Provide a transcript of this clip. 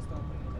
Yes,